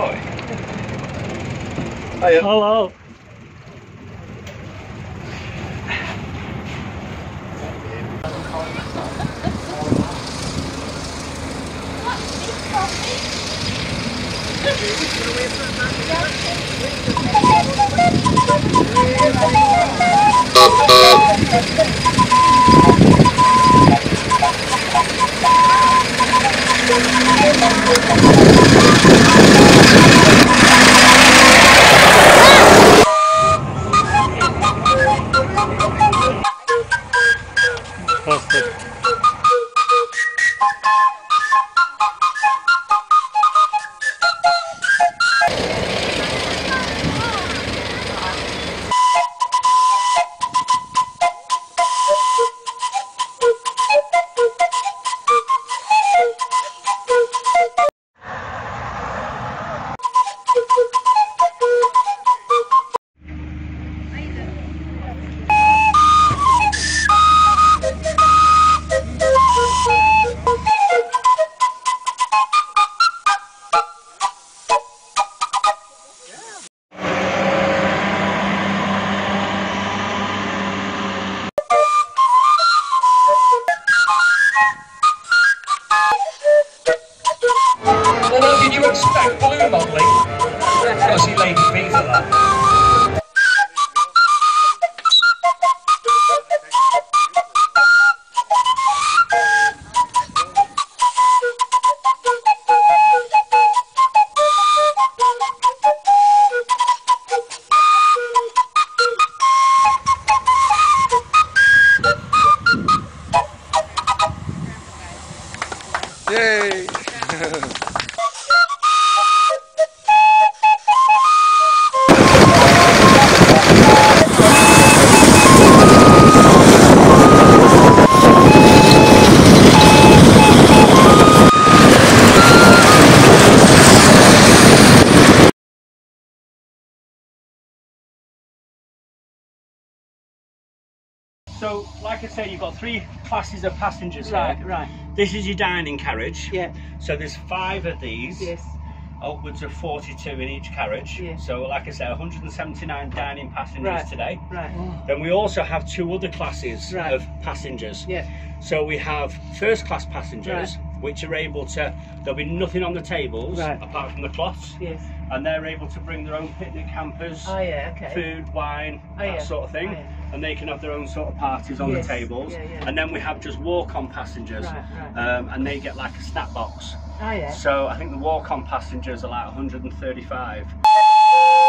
Hi. Hiya. Hello. Yay! So, like I say, you've got three classes of passengers. Right, here. Right. This is your dining carriage. Yeah. So there's 5 of these. Yes. Upwards of 42 in each carriage. Yeah. So, like I say, 179 dining passengers today. Right. Oh. Then we also have 2 other classes of passengers. Yeah. So we have first class passengers, which are able to. There'll be nothing on the tables apart from the cloths. Yes. And they're able to bring their own picnic hampers. Oh, yeah, okay. Food, wine, that sort of thing. Oh, yeah. And they can have their own sort of parties on the tables. Yeah, yeah. And then we have just walk-on passengers, and they get like a snack box. Oh, yeah. So I think the walk-on passengers are like 135.